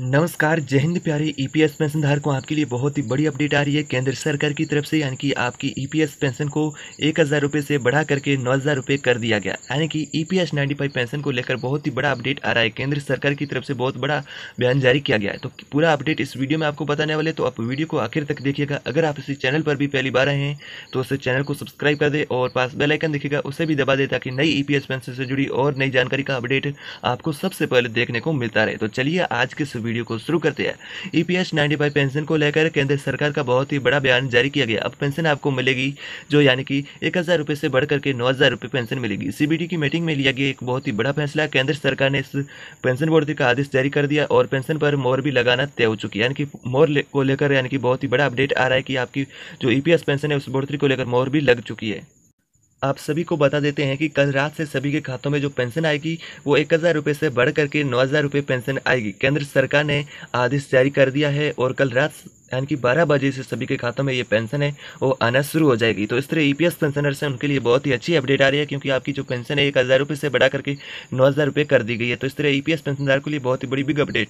नमस्कार, जय हिंद प्यारे ईपीएस पेंशन धारकों। आपके लिए बहुत ही बड़ी अपडेट आ रही है केंद्र सरकार की तरफ से, यानी कि आपकी ईपीएस पेंशन को 1000 रुपये से बढ़ा करके 9000 रुपये कर दिया गया। यानी कि ईपीएस 95 पेंशन को लेकर बहुत ही बड़ा अपडेट आ रहा है, केंद्र सरकार की तरफ से बहुत बड़ा बयान जारी किया गया है। तो पूरा अपडेट इस वीडियो में आपको बताने वाले, तो आप वीडियो को आखिर तक देखिएगा। अगर आप इस चैनल पर भी पहली बार आए हैं तो उस चैनल को सब्सक्राइब कर दे और पास बेल आइकन दिखेगा उसे भी दबा दे, ताकि नई ईपीएस पेंशन से जुड़ी और नई जानकारी का अपडेट आपको सबसे पहले देखने को मिलता रहे। तो चलिए आज के वीडियो को शुरू करते हैं। ईपीएस 95 पेंशन को लेकर केंद्र सरकार का बहुत ही बड़ा बयान जारी किया गया। अब पेंशन आपको मिलेगी जो यानी कि 1000 रुपये से बढ़कर के 9000 रुपये पेंशन मिलेगी। सीबीटी की मीटिंग में लिया गया एक बहुत ही बड़ा फैसला। केंद्र सरकार ने इस पेंशन बोर्ड का आदेश जारी कर दिया और पेंशन पर मोहर भी लगाना तय हो चुकी है। यानी कि मोहर को लेकर यानी कि बहुत ही बड़ा अपडेट आ रहा है कि आपकी जो ईपीएस पेंशन है उस बढ़ोतरी को लेकर मोहर भी लग चुकी है। आप सभी को बता देते हैं कि कल रात से सभी के खातों में जो पेंशन आएगी वो 1000 रुपये से बढ़ करके 9000 रुपये पेंशन आएगी। केंद्र सरकार ने आदेश जारी कर दिया है और कल रात यानी कि 12 बजे से सभी के खातों में ये पेंशन है वो आना शुरू हो जाएगी। तो इस तरह ईपीएस पेंशनर्स हैं उनके लिए बहुत ही अच्छी अपडेट आ रही है, क्योंकि आपकी जो पेंशन है 1000 रुपये से बढ़ा करके 9000 रुपये कर दी गई है। तो इस तरह ईपीएस पेंशनदार के लिए बहुत ही बड़ी बिग अपडेट।